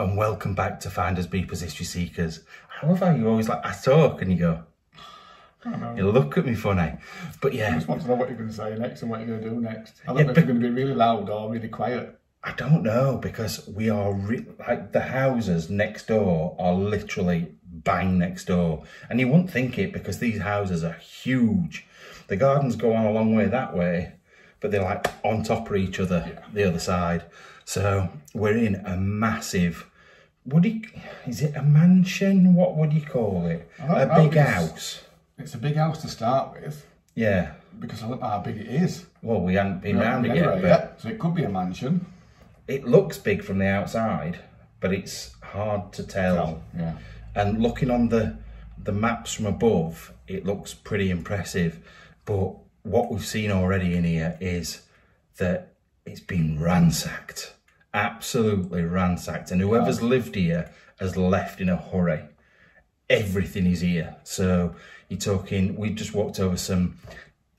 And welcome back to Finders, Beepers, History Seekers. I love how you're always like, I talk, and you go, I don't know. You look at me funny. But yeah. I just want to know what you're going to say next and what you're going to do next. I don't know if you're going to be really loud or really quiet. I don't know, because we are, like, the houses next door are literally bang next door. And you wouldn't think it, because these houses are huge. The gardens go on a long way that way, but they're like on top of each other, the other side. So we're in a massive, is it a mansion? What would you call it? A big house. It's a big house to start with. Yeah. Because I don't know how big it is. Well, we haven't been round it yet, but... So it could be a mansion. It looks big from the outside, but it's hard to tell. Yeah. And looking on the maps from above, it looks pretty impressive. But what we've seen already in here is that it's been ransacked. Absolutely ransacked. And whoever's lived here has left in a hurry. Everything is here. So you're talking, we just walked over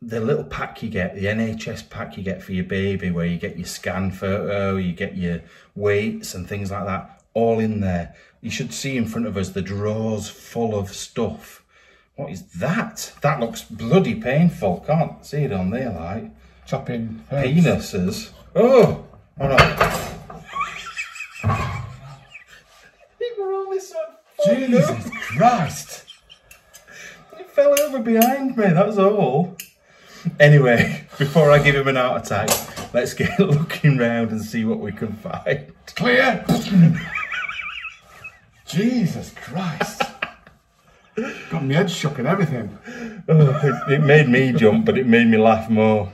the little pack you get, the NHS pack you get for your baby, where you get your scan photo, you get your weights and things like that, all in there. You should see in front of us the drawers full of stuff. What is that? That looks bloody painful. Can't see it on there, like. Chopping penises. Oh! Oh no. People are only so funny. Jesus Christ! He fell over behind me, that's all. Anyway, before I give him an heart attack, let's get looking round and see what we can find. Clear! Jesus Christ! Got my head shook and everything. Oh, it made me jump, but it made me laugh more.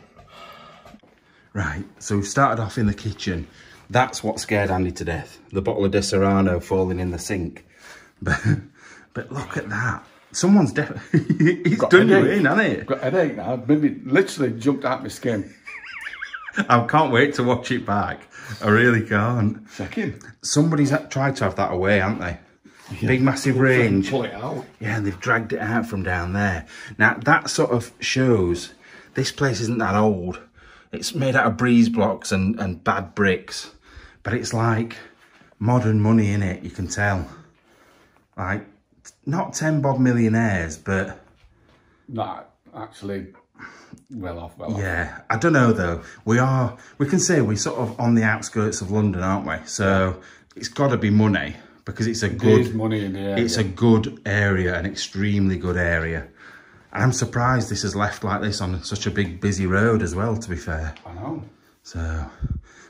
Right, so we've started off in the kitchen. That's what scared Andy to death. The bottle of De Serrano falling in the sink. But look at that. Someone's definitely... He's done you in, hasn't he? I've got a headache now. Maybe literally jumped out my skin. I can't wait to watch it back. I really can't. Second. Somebody's tried to have that away, haven't they? Yeah. Big, massive range. Pull it out. Yeah, and they've dragged it out from down there. Now, that sort of shows this place isn't that old. It's made out of breeze blocks and bad bricks, but it's like modern money in it, you can tell. Like, not 10 bob millionaires, but... Not actually well off, Yeah, I don't know though. We can say we're sort of on the outskirts of London, aren't we? So it's got to be money, because it's a good... money in the area. It's a good area, an extremely good area. And I'm surprised this is left like this on such a big, busy road as well, to be fair. I know. So,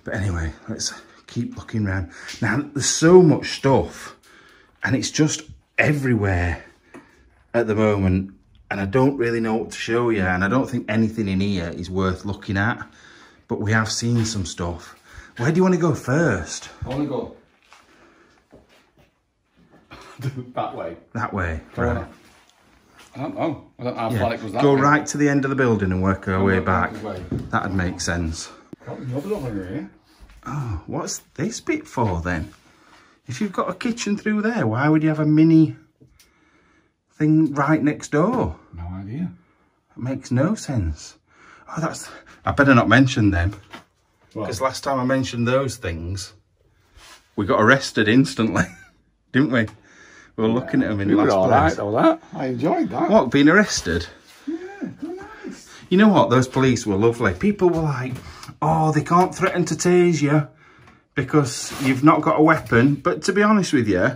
but anyway, let's keep looking around. Now, there's so much stuff, and it's just everywhere at the moment, and I don't really know what to show you, and I don't think anything in here is worth looking at, but we have seen some stuff. Where do you want to go first? I want to go... that way. That way, right. I don't know. I don't know how far it goes that way. Right to the end of the building and work our way back. That'd make sense. Got another over here. Oh, what's this bit for then? If you've got a kitchen through there, why would you have a mini thing right next door? No idea. It makes no sense. Oh, that's... I better not mention them. Because last time I mentioned those things, we got arrested instantly, didn't we? We were looking at them in the last place. All right, all that. I enjoyed that. What, being arrested? Yeah, they're nice. You know what? Those police were lovely. People were like, oh, they can't threaten to tase you because you've not got a weapon. But to be honest with you,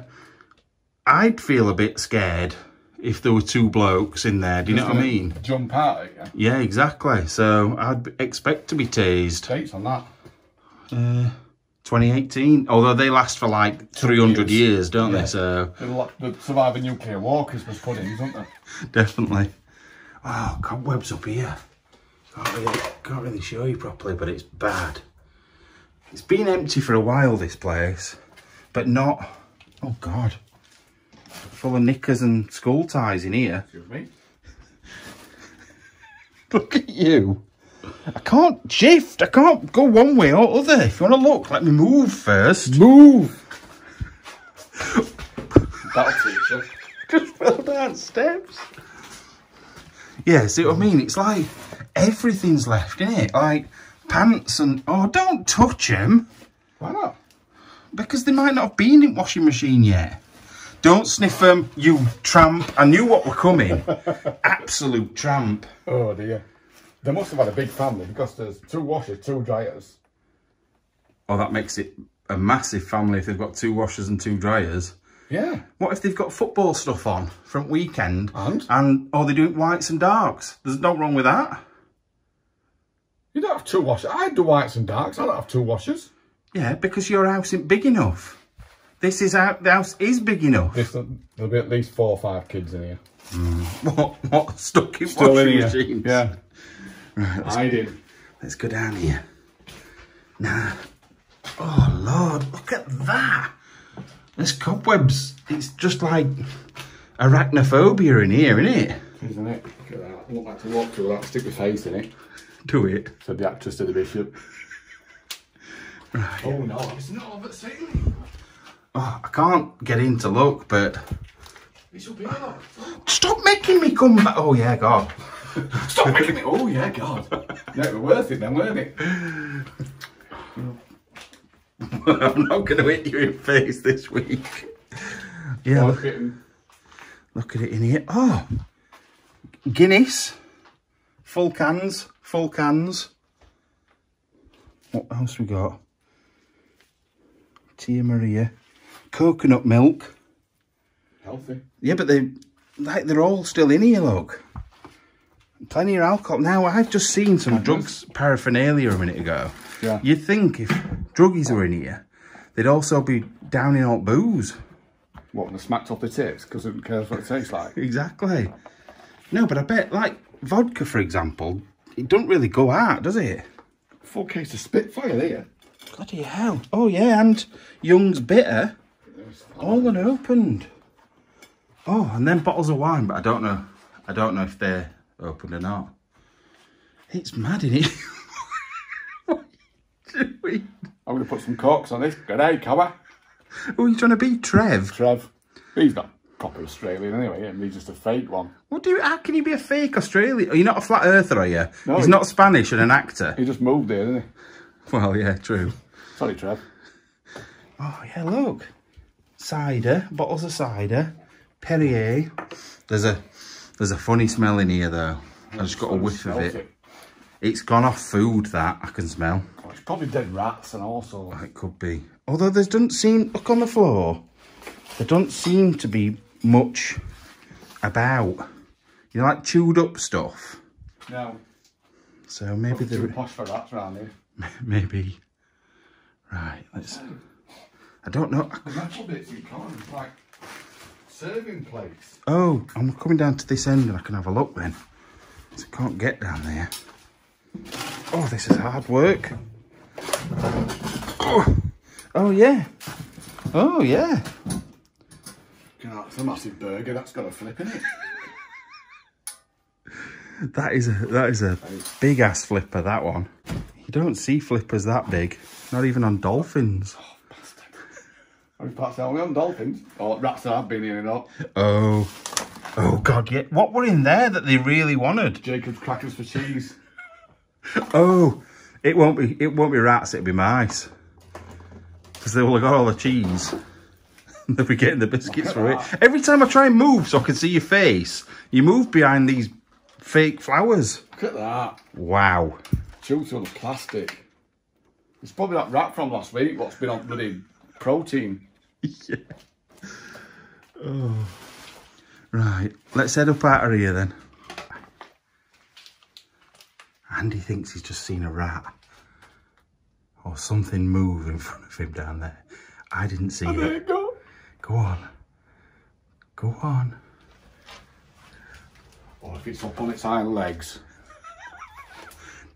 I'd feel a bit scared if there were two blokes in there. Do you know what I mean? Jump out at you. Yeah, exactly. So I'd expect to be tased. Dates on that? 2018, although they last for like 300 years, don't they? So the surviving nuclear walkers was put in, don't they? Definitely. Oh, cobwebs up here. Can't really show you properly, but it's bad. It's been empty for a while, this place, but not... Oh, God. Full of knickers and school ties in here. Excuse me. Look at you. I can't shift. I can't go one way or other. If you want to look, let me move first. Move. That'll teach you. Just fell down steps. Yeah, see what I mean? It's like everything's left, isn't it? Like pants and... Oh, don't touch him. Why not? because they might not have been in washing machine yet. Don't sniff them, you tramp. I knew what were coming. Absolute tramp. Oh, dear. They must have had a big family because there's 2 washers, 2 dryers. Oh, that makes it a massive family if they've got 2 washers and 2 dryers. Yeah. What if they've got football stuff on from weekend? And oh, they're doing whites and darks. There's nothing wrong with that. You don't have 2 washers. I do whites and darks. I don't have 2 washers. Yeah, because your house isn't big enough. This is out. The house is big enough. There'll be at least 4 or 5 kids in here. Mm. What? Stuck in still washing machines? Yeah. Right, let's go down here. Nah. Oh, Lord, look at that. There's cobwebs. It's just like arachnophobia in here, isn't it? Isn't it? Look at that. I don't like to walk through that. Stick my face in it. Do it. So the actress to the bishop. Right. Oh, no, it's not over the ceiling. Oh, I can't get in to look, but... It'll be all right. Stop making me come back. Oh, yeah, God. Stop making me... Oh, yeah, God. No, it was worth it then, weren't it? I'm not going to hit you in the face this week. Yeah, look at it in here. Oh, Guinness. Full cans. Full cans. What else we got? Tia Maria. Coconut milk. Healthy. Yeah, but they're all still in here, look. Plenty of alcohol. Now, I've just seen some drugs paraphernalia a minute ago. Yeah. You'd think if druggies were in here, they'd also be downing out booze. What, and they smacked up the tips because it cares what it tastes like? Exactly. No, but I bet, like, vodka, for example, it doesn't really go out, does it? Full case of Spitfire there. Bloody hell. Oh, yeah, and Young's Bitter. All unopened. Oh, and then bottles of wine, but I don't know if they're open or not. It's mad, isn't it? What are you doing? I'm going to put some corks on this. G'day, cover. Who are you trying to be? Trev? Trev. He's not proper Australian anyway, and he's just a fake one. What do you, how can you be a fake Australian? Are you not a flat earther, are you? No, he's not Spanish and an actor. He just moved there, didn't he? Well, yeah, true. Sorry, Trev. Oh, yeah, look. Cider, bottles of cider. Perrier. There's a funny smell in here though. I just got a whiff of it. It's gone off food, that I can smell. Oh, it's probably dead rats and also. It could be. Although there doesn't seem, look on the floor. There don't seem to be much about. You know, like chewed up stuff. No. So maybe there. Too posh for rats around here. Maybe. Right. Let's. I don't know. The metal bits in corn, like. Serving place. Oh, I'm coming down to this end and I can have a look then. So I can't get down there. Oh, this is hard work. Oh, oh yeah. Oh, yeah. God, that's a massive burger. That's got a flip in it. that is a big-ass flipper, that one. You don't see flippers that big. Not even on dolphins. Are we on dolphins? Oh, rats that have been in and out. Oh. Oh, God, yeah. What were in there that they really wanted? Jacob's crackers for cheese. Oh, it won't be rats, it'll be mice. Because they will have got all the cheese. They'll be getting the biscuits for it. Every time I try and move so I can see your face, you move behind these fake flowers. Look at that. Wow. Chewed on the plastic. It's probably that rat from last week, what's been on bloody protein. Yeah. Oh. Right, let's head up out of here then. Andy thinks he's just seen a rat or something move in front of him down there. I didn't see it. Go on. Go on. Or if it's up on its hind legs.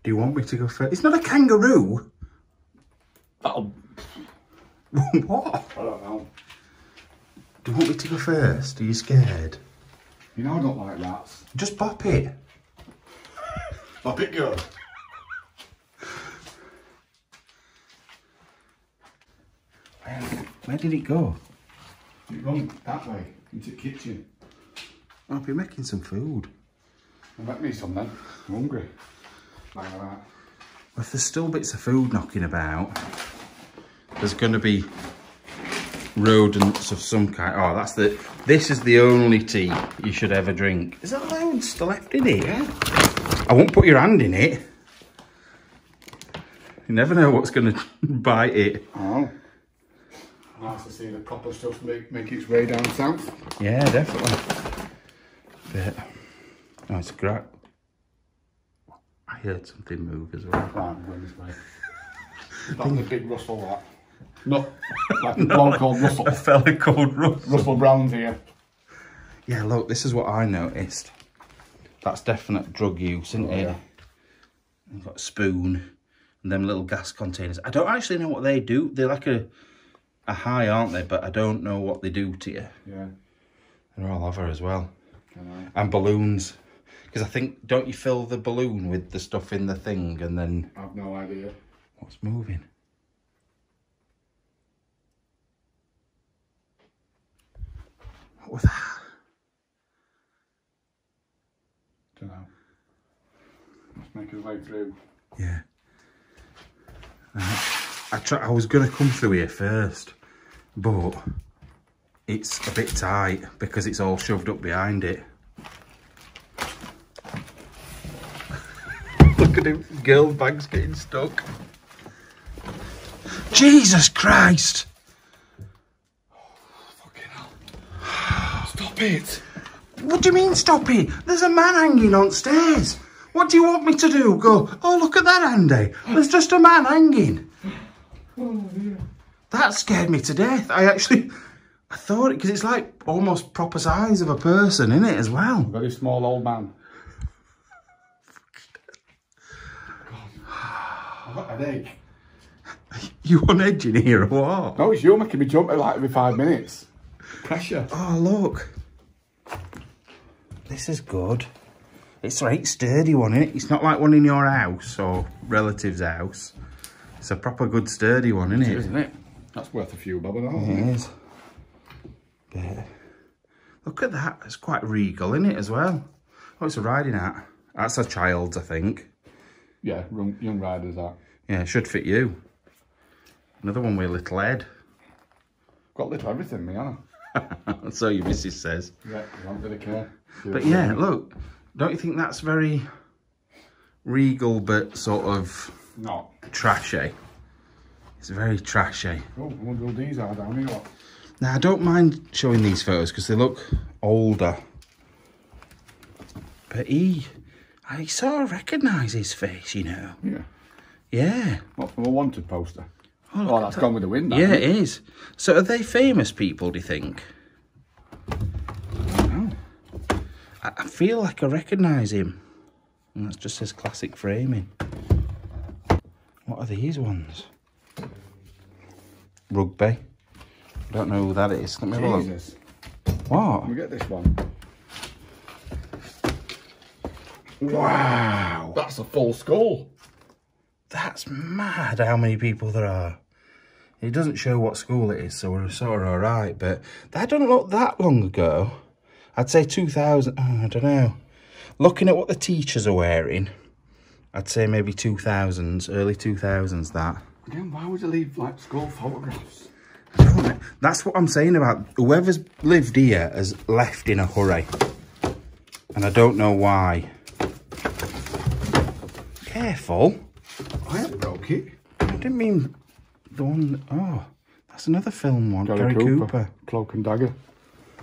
Do you want me to go first? It's not a kangaroo. That'll. What? I don't know. Do you want me to go first? Are you scared? You know I don't like rats. Just bop it. Bop it, girl. Where did it go? It went that way, into the kitchen. I'll be making some food. Well, make me some then. I'm hungry. Like that. Well, if there's still bits of food knocking about, there's going to be rodents of some kind. Oh, that's the, this is the only tea you should ever drink. Is that allowed still left in it? Yeah? I won't put your hand in it. You never know what's going to bite it. Oh. Nice to see the proper stuff make its way down south. Yeah, definitely. But, oh, it's a crack. I heard something move as well. Right, I'm going this way. That's the big Russell, that. Not like a bloke called Russell. A fella called Russell. Russell Brown's here. Yeah, look, this is what I noticed. That's definite drug use, isn't it? Yeah. I've got a spoon. And them little gas containers. I don't actually know what they do. They're like a high, aren't they? But I don't know what they do to you. Yeah. They're all over as well. Right. And balloons. Because I think, don't you fill the balloon with the stuff in the thing and then... I've no idea. What's moving? What was that? Don't know. Let's make his way through. Yeah. I was going to come through here first, but it's a bit tight because it's all shoved up behind it. Look at him, girl bag's getting stuck. Jesus Christ! Oh, fucking hell. Stop it! What do you mean stop it? There's a man hanging on stairs. What do you want me to do? Go, oh, look at that, Andy. There's just a man hanging. Oh, dear. That scared me to death. I thought it, because it's like almost proper size of a person, isn't it, as well? Very small old man. God. I've got a headache. You on edge in here or what? No, it's you making me jump like every 5 minutes. Pressure. Oh, look. This is good. It's a right sturdy one, isn't it? It's not like one in your house or relative's house. It's a proper good sturdy one, isn't it? Isn't it? That's worth a few bob and all. It is. But look at that. It's quite regal, isn't it, as well? Oh, it's a riding hat. That's a child's, I think. Yeah, young rider's hat. Yeah, it should fit you. Another one with a little head. Got little everything, me, haven't I? So your missus says. Yeah, I don't really care. But yeah, look. Don't you think that's very regal, but sort of not trashy? It's very trashy. Oh, I wonder what these are down here. Now, I don't mind showing these photos because they look older. But I sort of recognise his face, you know. Yeah. Yeah. What, from a wanted poster? Oh, that's gone with the wind. Yeah, it is. So, are they famous people, do you think? I feel like I recognise him. And that's just his classic framing. What are these ones? Rugby. I don't know who that is. Let me have a look. What? Can we get this one? Wow! That's a full skull. That's mad how many people there are. It doesn't show what school it is, so we're sort of alright, but that doesn't look that long ago. I'd say 2000, oh, I don't know. Looking at what the teachers are wearing, I'd say maybe 2000s, early 2000s, that. Again, why would you leave, like, school photographs? I don't know. That's what I'm saying about whoever's lived here has left in a hurry. And I don't know why. Careful. I haven't broke it. I didn't mean the one, oh, that's another film one, Gary Cooper. Cloak and Dagger.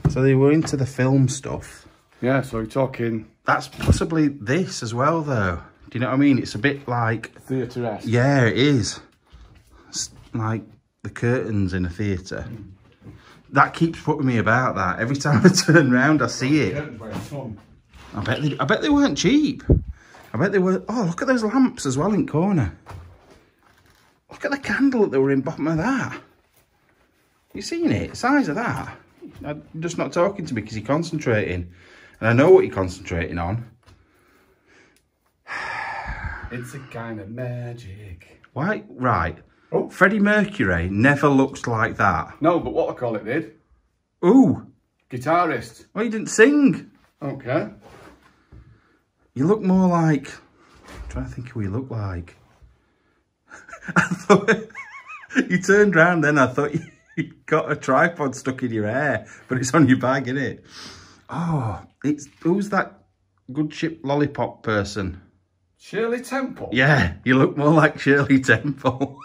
So they were into the film stuff. Yeah, so you're talking... That's possibly this as well, though. Do you know what I mean? It's a bit like... Theatre-esque. Yeah, it is. It's like the curtains in a theatre. That keeps putting me about that. Every time I turn round, I see it. I bet they weren't cheap. I bet they were... Oh, look at those lamps as well in the corner. Look at the candle that were in the bottom of that. You seen it? The size of that. I'm just not talking to me because you're concentrating. And I know what you're concentrating on. It's a kind of magic. Why? Right. Oh. Freddie Mercury never looks like that. No, but what I call it did. Ooh. Guitarist. Well, you didn't sing. Okay. You look more like... I'm trying to think who you look like. I thought... You turned round then, I thought... You've got a tripod stuck in your hair, but it's on your bag, isn't it? Oh, it's who's that good chip lollipop person? Shirley Temple? Yeah, you look more like Shirley Temple.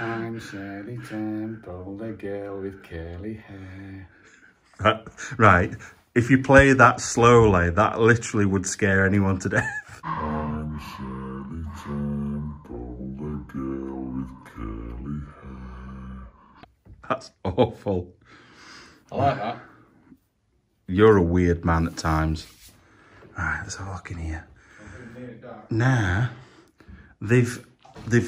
I'm Shirley Temple, the girl with curly hair. Right, if you play that slowly, that literally would scare anyone to death. I'm Shirley Temple, the girl with curly hair. That's awful. I like that. You're a weird man at times. Right, let's have a look in here. Now, they've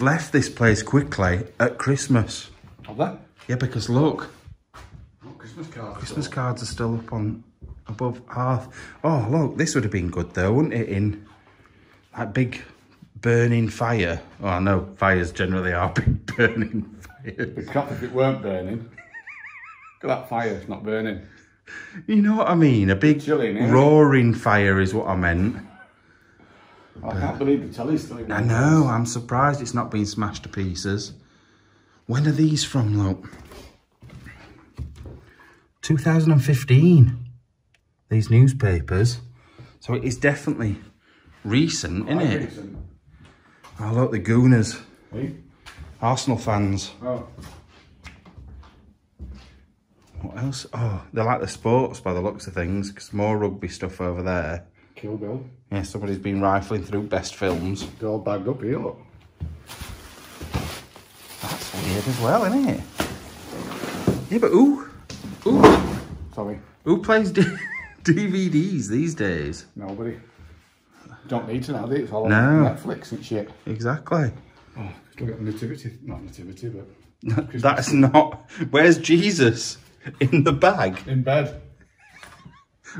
left this place quickly at Christmas. Have they? Yeah, because look. Oh, Christmas cards. Christmas cards are still up on above hearth. Oh, look, this would have been good though, wouldn't it? In that big burning fire. Oh, I know fires generally are big burning fires. It'd be crap if it weren't burning. Look at that fire, it's not burning. You know what I mean? A big roaring fire is what I meant. I can't believe the telly's still in. I know, I'm surprised it's not been smashed to pieces. When are these from, look? 2015. These newspapers. So it is definitely recent, isn't it? Recent. Oh, look, the Gooners. Hey? Arsenal fans. Oh. What else? Oh, they like the sports by the looks of things, because more rugby stuff over there. Kill Bill. Yeah, somebody's been rifling through best films. They're all bagged up here, look. That's weird as well, isn't it? Yeah, but who plays DVDs these days? Nobody. Don't need to now, do you? It's all on Netflix and shit. Exactly. Oh, still got nativity. Not nativity, but... That's not... Where's Jesus? In the bag? In bed.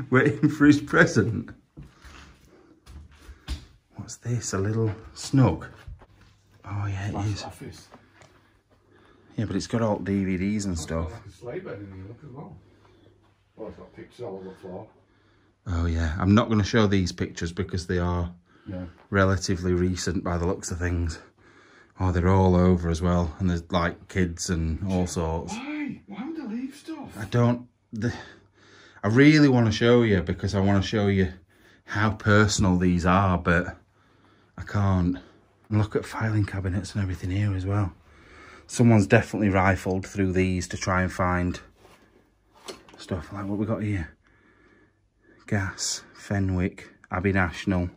Waiting for his present. What's this? A little snug? Oh, yeah, it is. Office. Yeah, but it's got all DVDs and stuff. Got like a sleigh bed in here, look as well. Well, it's got pictures all over the floor. Oh, yeah. I'm not going to show these pictures because they are relatively recent by the looks of things. Oh, they're all over as well. And there's, like, kids and all sorts. Why? Why would they leave stuff? I don't... I really want to show you because I want to show you how personal these are, but I can't. Look at filing cabinets and everything here as well. Someone's definitely rifled through these to try and find stuff like what we got here. Gas, Fenwick, Abbey National,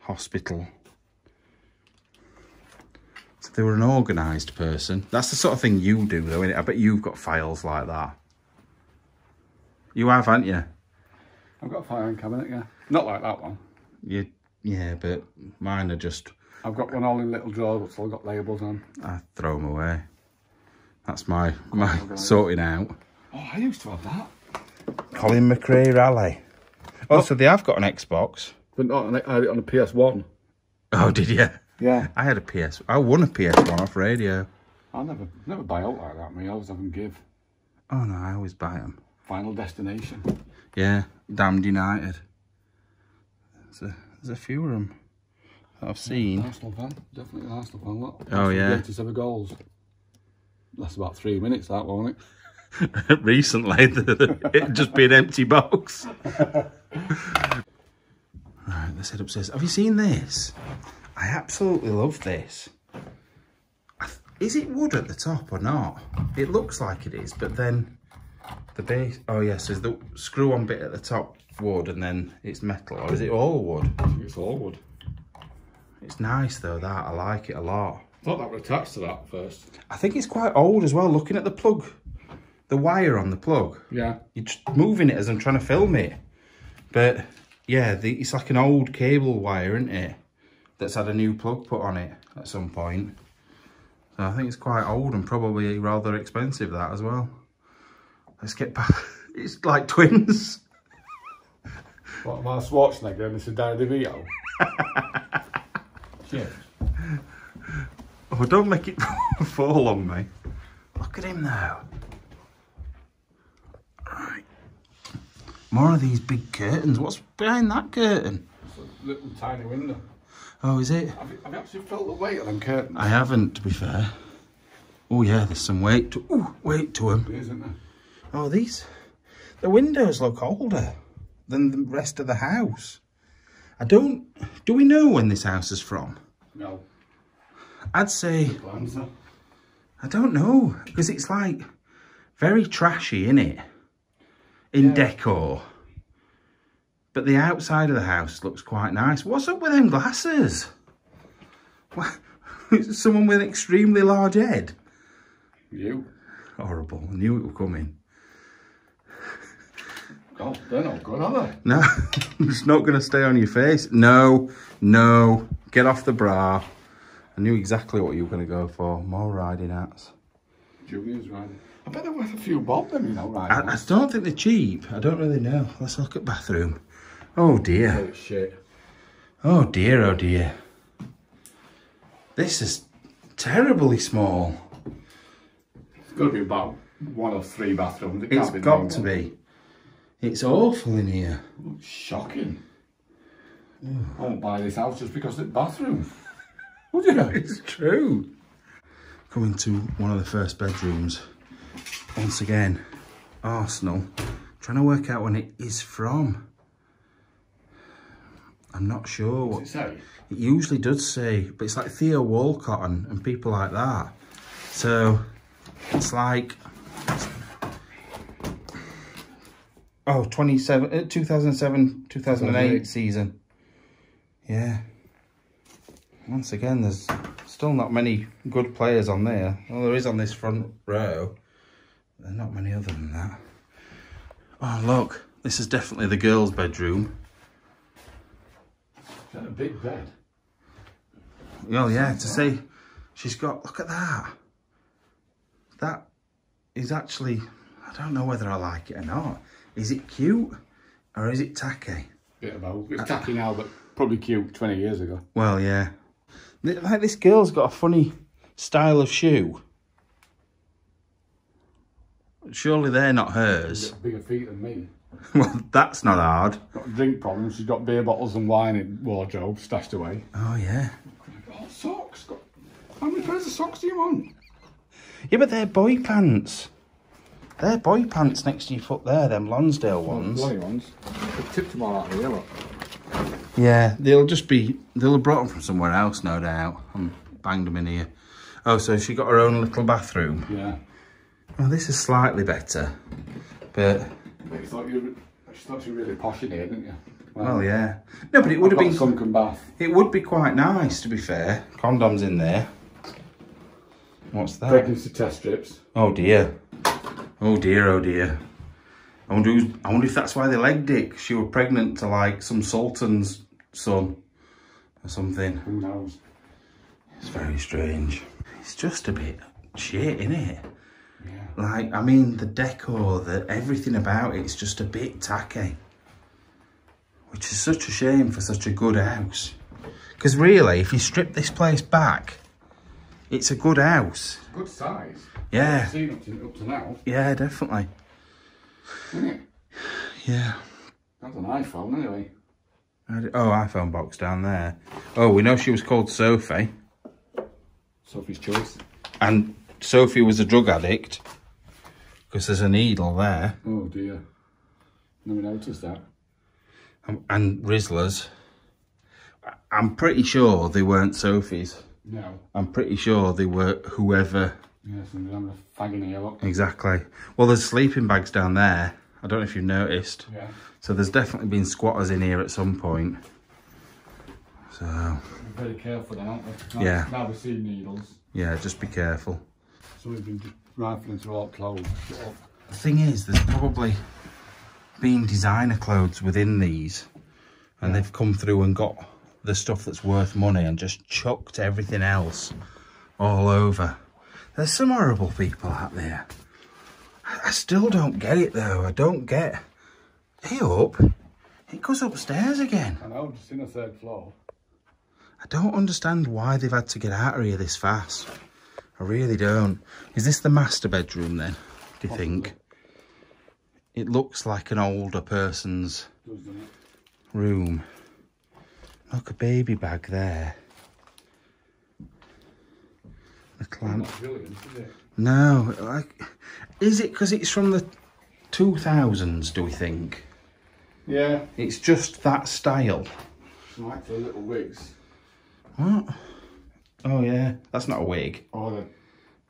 Hospital. So they were an organised person. That's the sort of thing you do though, isn't it? I bet you've got files like that. You have, haven't you? I've got a filing cabinet, yeah. Not like that one. Yeah, but mine are just... I've got one all in little drawers, but still got labels on. I throw them away. That's my sorting out. Oh, I used to have that. Colin McRae Rally. Oh, so they have got an Xbox. I had it on a PS1. Oh, did you? Yeah. I had a PS... I won a PS1 off radio. I never buy out like that, me. I always have them give. Oh, no, I always buy them. Final Destination. Yeah, Damned United. There's a few of them that I've seen. Arsenal fan, definitely an Arsenal fan. Look. Oh, yeah. Greatest ever goals. That's about 3 minutes, that, won't it? Recently, it'd just be an empty box. Right, let's head upstairs. Have you seen this? I absolutely love this. Is it wood at the top or not? It looks like it is, but then... The base, oh yes, yeah, so is the screw-on bit at the top wood and then it's metal, or is it all wood? I think it's all wood. It's nice though, that, I like it a lot. I thought that were attached to that first. I think it's quite old as well, looking at the plug, the wire on the plug. Yeah. You're just moving it as I'm trying to film it. But yeah, it's like an old cable wire, isn't it? That's had a new plug put on it at some point. So I think it's quite old and probably rather expensive, that as well. Let's get back. It's like twins. What, Mark Schwarzenegger and Mr. Danny DeVito? Cheers. Oh, don't make it fall on me. Look at him now. Right. More of these big curtains. What's behind that curtain? It's a little tiny window. Oh, is it? Have you actually felt the weight of them curtains? I haven't, to be fair. Oh yeah, there's some weight to, ooh, weight to them. Isn't there? Oh, these, the windows look older than the rest of the house. I don't, do we know when this house is from? No. I'd say, I don't know, because it's like very trashy, innit? In decor. But the outside of the house looks quite nice. What's up with them glasses? What? Someone with an extremely large head. You. Horrible. I knew it was coming. Oh, they're not good, are they? No, it's not going to stay on your face. No, no. Get off the bra. I knew exactly what you were going to go for. More riding hats. Julian's riding. I bet they're worth a few bob, then, you know, riding hats. I don't think they're cheap. I don't really know. Let's look at bathroom. Oh, dear. Oh, shit. Oh, dear, oh, dear. This is terribly small. It's got to be about one or three bathrooms. It's got to be. It's awful in here. Looks shocking. Ooh. I won't buy this house just because it's bathroom. Would you? It's true. Coming to one of the first bedrooms. Once again, Arsenal. Trying to work out when it is from. I'm not sure what it say. It usually does say, but it's like Theo Walcott and people like that. So it's like, oh, 2007, 2008 season. Yeah. Once again, there's still not many good players on there. Well, there is on this front row. There's not many other than that. Oh, look, this is definitely the girls' bedroom. Is that a big bed? Oh yeah, to see, she's got, look at that. That is actually, I don't know whether I like it or not. Is it cute or is it tacky? Bit of both. It's tacky now, but probably cute 20 years ago. Well, yeah. Like this girl's got a funny style of shoe. Surely they're not hers. Bigger feet than me. Well, that's not hard. Got drink problems. She's got beer bottles and wine in wardrobe stashed away. Oh yeah. Oh, socks. How many pairs of socks do you want? Yeah, but they're boy pants. They're boy pants next to your foot there. Them Lonsdale ones. Bloody ones. They've tipped them all out of the yellow. Yeah, they'll just be. They'll have brought them from somewhere else, no doubt, and banged them in here. Oh, so she got her own little bathroom. Yeah. Well, this is slightly better, but. You thought you were really posh in here, didn't you? Well, yeah. No, but it would have been... sunken bath. It would be quite nice, to be fair. Condoms in there. What's that? Pregnancy test strips. Oh, dear. Oh, dear, oh, dear. I wonder if that's why they legged it. She was pregnant to, like, some sultan's son or something. Who knows? It's very strange. It's just a bit shit, isn't it? Yeah. Like, I mean, the decor, everything about it's just a bit tacky. Which is such a shame for such a good house. Because really, if you strip this place back, it's a good house. Good size. Yeah. I've seen up to now. Yeah, definitely. Isn't it? Yeah. That's an iPhone, anyway. Oh, iPhone box down there. Oh, we know she was called Sophie. Sophie's Choice. And... Sophie was a drug addict, because there's a needle there. Oh dear, never noticed that. And Rizzlers. I'm pretty sure they weren't Sophie's. No. I'm pretty sure they were whoever. Yes, and I'm a fag in here, look. Exactly. Well, there's sleeping bags down there. I don't know if you've noticed. Yeah. So there's definitely been squatters in here at some point. So. Be very careful then, aren't we? Yeah. Now we see needles. Yeah, just be careful. Somebody's been just rifling through all clothes. The thing is, there's probably been designer clothes within these, and they've come through and got the stuff that's worth money and just chucked everything else all over. There's some horrible people out there. I still don't get it though. I don't get. Hey up! It goes upstairs again. I know, just in the third floor. I don't understand why they've had to get out of here this fast. I really don't. Is this the master bedroom then, do you think? It looks like an older person's room. Look, a baby bag there. The clamp. Not brilliant, is it? No, like, is it because it's from the 2000s, do we think? Yeah. It's just that style. It's like the little wigs. What? Oh, yeah. That's not a wig. Oh, the...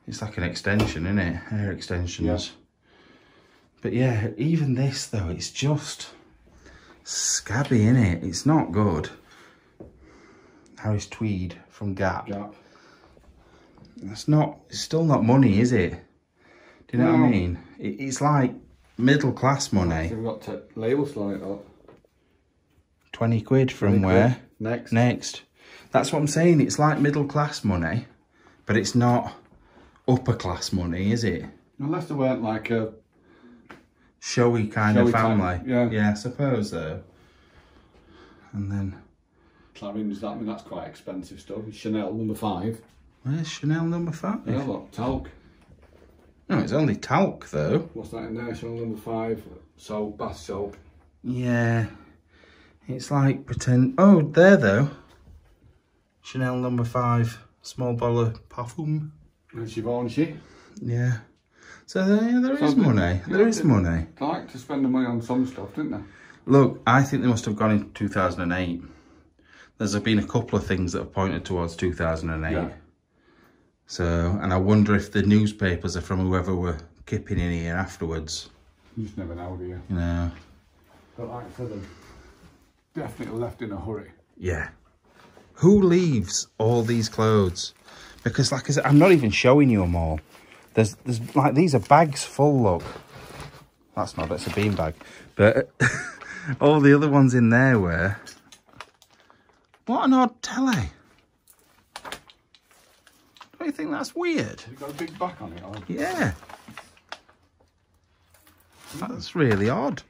It's like an extension, isn't it? Hair extensions. Yeah. But yeah, even this, though, it's just scabby, isn't it? It's not good. Harris Tweed from Gap. Gap. That's not, it's still not money, is it? Do you know what I mean? It's like middle class money. You've got to labels like that. 20 quid from where? Next. Next. That's what I'm saying. It's like middle class money, but it's not upper class money, is it? Unless they weren't like a showy kind of family. Yeah. Yeah, I suppose though. And then Clarins, I mean, that's quite expensive stuff. Chanel No. 5. Where's Chanel No. 5? Yeah, look, talc. No, it's only talc though. What's that in there? Chanel No. 5 soap, bath soap. Yeah. It's like pretend. Oh, there though. Chanel No. 5 small bottle of perfume. And Givenchy. Yeah. So there is money. There is money. They like to spend the money on some stuff, didn't they? Look, I think they must have gone into 2008. There's been a couple of things that have pointed towards 2008. Yeah. So, and I wonder if the newspapers are from whoever were kipping in here afterwards. You just never know, do you? No. But like I said, they're definitely left in a hurry. Yeah. Who leaves all these clothes? Because, like I said, I'm not even showing you them all. There's like, these are bags full, look. That's not, that's a bean bag. But all the other ones in there were... What an odd telly. Don't you think that's weird? You've got a big back on it, or... Yeah. That's really odd.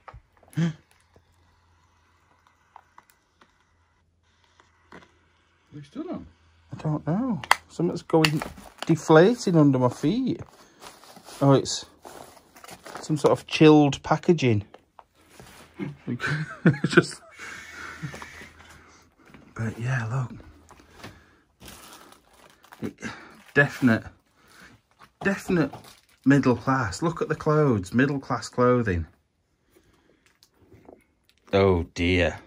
What's done on? I don't know. Something's going deflating under my feet. Oh, it's some sort of chilled packaging. Just... But yeah, look, definite middle class. Look at the clothes, middle class clothing. Oh dear.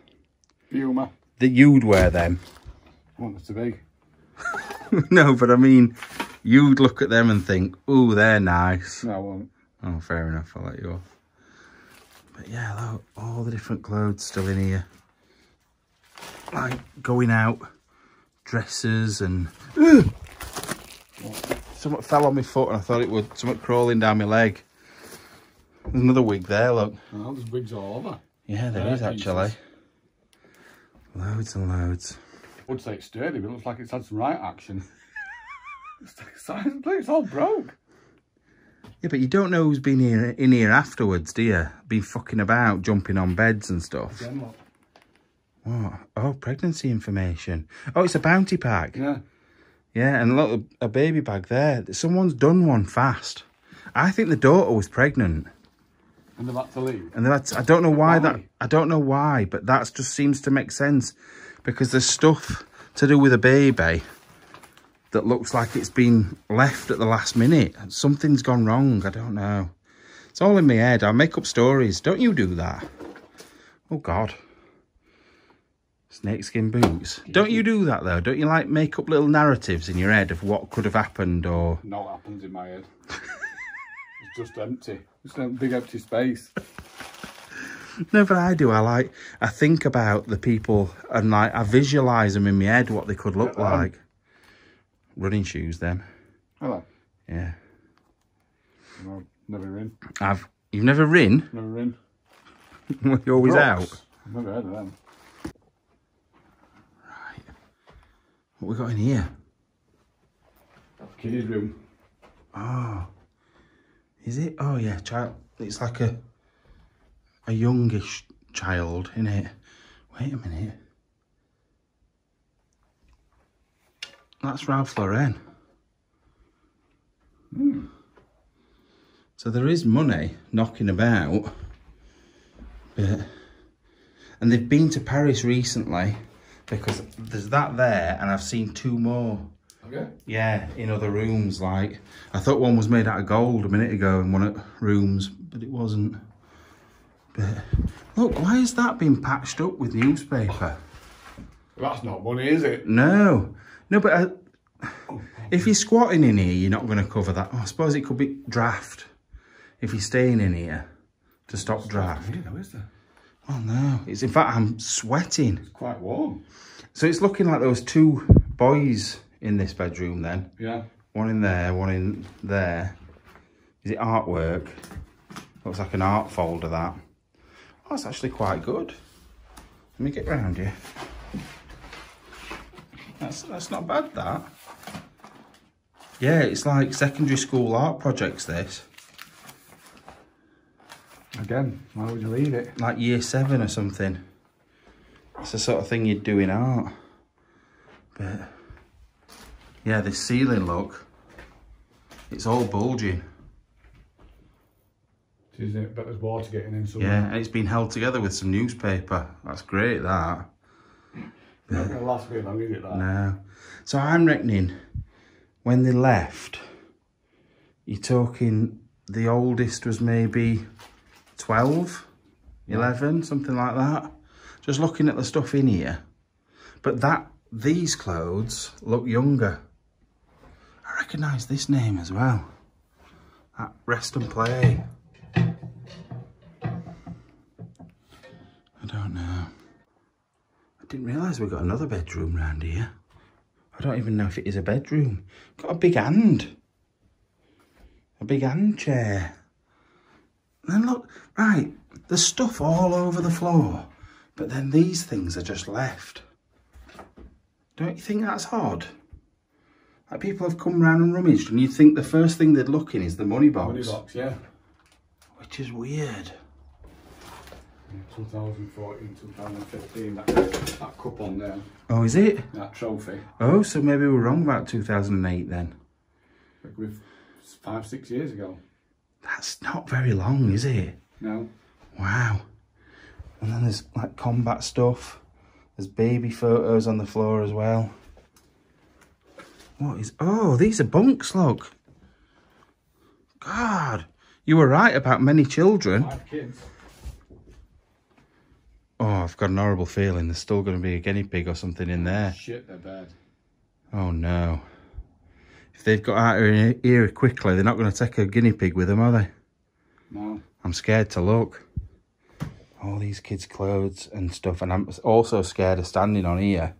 Puma. That you'd wear them. I want them to be. No, but I mean, you'd look at them and think, "Ooh, they're nice." No, I won't. Oh, fair enough. I'll let you off. But yeah, look, all the different clothes still in here. Like going out dresses and something fell on my foot and I thought it would, something crawling down my leg. There's another wig there, look. Oh, there's wigs all over. Yeah, there is actually. Jesus. Loads and loads. I would say it's sturdy, but it looks like it's had some right action. It's all broke. Yeah, but you don't know who's been in here afterwards, do you? Been fucking about, jumping on beds and stuff. Again, look. What? Oh, pregnancy information. Oh, it's a bounty pack. Yeah. Yeah, and look, a baby bag there. Someone's done one fast. I think the daughter was pregnant. And they've had to leave. And they've had to, I don't know why that... I don't know why, but that just seems to make sense. Because there's stuff to do with a baby that looks like it's been left at the last minute. Something's gone wrong. I don't know. It's all in my head. I make up stories. Don't you do that? Oh, God. Snakeskin boots. Don't you do that though? Don't you like make up little narratives in your head of what could have happened or... Not happens in my head. It's just empty. It's a big empty space. No, but I do. I think about the people and like I visualise them in my head what they could look like. Running shoes then. Hello. Yeah. No, never in. You've never rin? Never in. You're always Brooks. Out. I've never heard of them. What we got in here? That's kiddie's room. Oh, is it? Oh yeah, child. It's like a youngish child, isn't it? Wait a minute. That's Ralph Lauren. Hmm. So there is money knocking about, but, and they've been to Paris recently. because there's that there, and I've seen two more. Okay. Yeah, in other rooms. Like, I thought one was made out of gold a minute ago in one of rooms, but it wasn't. But look, why is that being patched up with newspaper? That's not money, is it? No. No, but if you're squatting in here, you're not going to cover that. Oh, I suppose it could be draft. If you're staying in here to stop draft. Here, though, is there? Oh, no. It's, in fact, I'm sweating. It's quite warm. So it's looking like those two boys in this bedroom then. Yeah. One in there, one in there. Is it artwork? Looks like an art folder, that. Oh, that's actually quite good. Let me get round here. That's not bad, that. Yeah, it's like secondary school art projects, this. Again, why would you leave it? Like year 7 or something. That's the sort of thing you'd do in art. But yeah, this ceiling, look. It's all bulging. Isn't it? But there's water getting in somewhere. Yeah, and it's been held together with some newspaper. That's great, that. Not going to last me long, is it, that? No. So I'm reckoning when they left, you're talking the oldest was maybe 12, 11, something like that. Just looking at the stuff in here. But that, these clothes look younger. I recognise this name as well. That Rest and Play. I don't know. I didn't realise we got another bedroom round here. I don't even know if it is a bedroom. Got a big hand. A big hand chair. Then look, right, there's stuff all over the floor. But then these things are just left. Don't you think that's odd? Like, people have come round and rummaged, and you'd think the first thing they'd look in is the money box. Money box, yeah. Which is weird. 2014, 2015, that cup on there. Oh, is it? That trophy. Oh, so maybe we're wrong about 2008 then. Like, with 5, 6 years ago. That's not very long, is it? No. Wow. And then there's like combat stuff. There's baby photos on the floor as well. What is... Oh, these are bunks, look. God. You were right about many children. 5 kids. Oh, I've got an horrible feeling there's still going to be a guinea pig or something in there. Shit, they're bad. Oh, no. If they've got out of here quickly, they're not going to take a guinea pig with them, are they? No. I'm scared to look. All these kids' clothes and stuff. And I'm also scared of standing on here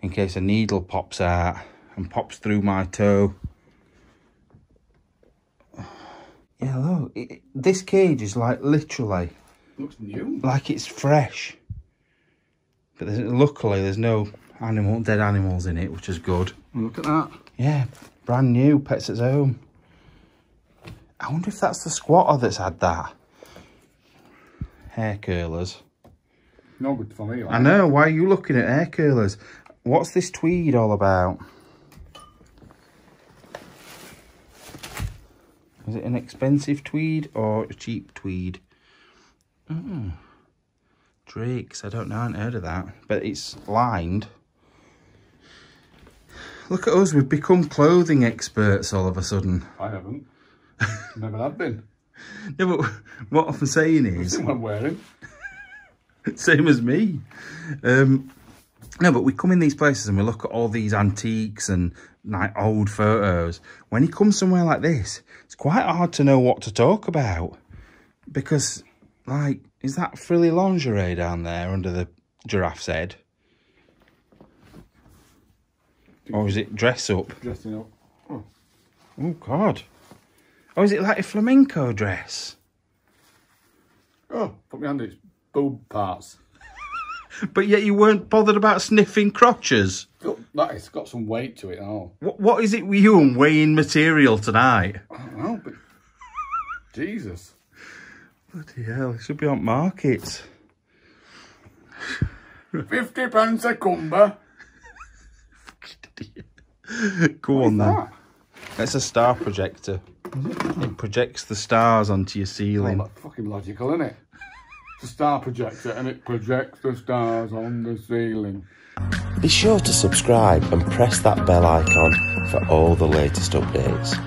in case a needle pops out and pops through my toe. Yeah, look. This cage is like literally... Looks new. Like it's fresh. But there's, luckily there's no dead animals in it, which is good. Look at that. Yeah, brand new, Pets at Home. I wonder if that's the squatter that's had that. Hair curlers. Not good for me. Like, I know, why are you looking at hair curlers? What's this tweed all about? Is it an expensive tweed or a cheap tweed? Oh, Drake's, I don't know, I haven't heard of that, but it's lined. Look at us, we've become clothing experts all of a sudden. I haven't. Never have been. No, but what I'm saying is... That's what I'm wearing. Same as me. No, but we come in these places and we look at all these antiques and like old photos. When you come somewhere like this, it's quite hard to know what to talk about, because... Like, is that frilly lingerie down there under the giraffe's head? Or is it dress up? Dressing up. Oh, oh God. Oh, is it like a flamenco dress? Oh, put me under its boob parts. But yet you weren't bothered about sniffing crotches. Look, it's got some weight to it and all. What is it with you and weighing material tonight? I don't know, but... Jesus. Bloody hell, it should be on markets. £50 a cumber. Go on then. That? That's a star projector. It projects the stars onto your ceiling. Oh, that's fucking logical, isn't it? It's a star projector and it projects the stars on the ceiling. Be sure to subscribe and press that bell icon for all the latest updates.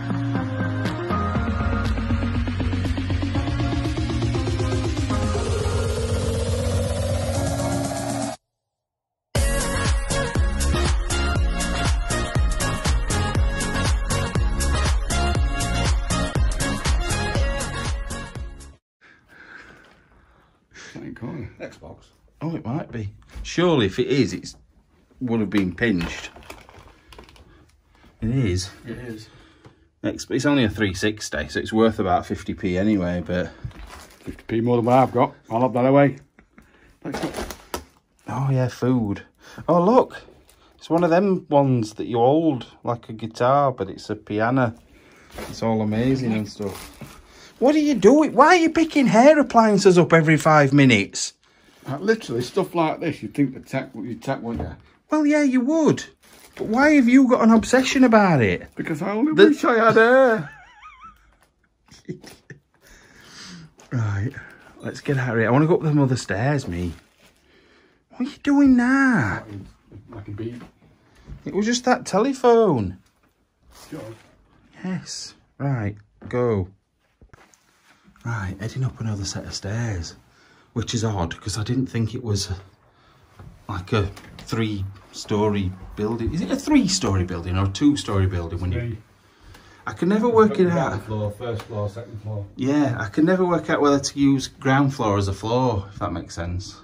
Xbox. Oh, it might be. Surely, if it is, it would have been pinched. It is. It is. It's only a 360, so it's worth about 50p anyway. But 50p more than what I've got. I'll have that away. Oh yeah, food. Oh look, it's one of them ones that you hold like a guitar, but it's a piano. It's all amazing and stuff. What are you doing? Why are you picking hair appliances up every 5 minutes? Literally, stuff like this, you'd think you'd tech, wouldn't you? Well, yeah, you would. But why have you got an obsession about it? Because I only wish I had hair. Right, let's get out of here. I want to go up them other stairs, me. What are you doing now? Like a bee. It was just that telephone. Sure. Yes. Right, go. Right, heading up another set of stairs, which is odd because I didn't think it was like a three-storey building. Is it a three-storey building or a two-storey building? When you, I can never work it out. Floor, first floor, second floor. Yeah, I can never work out whether to use ground floor as a floor, if that makes sense.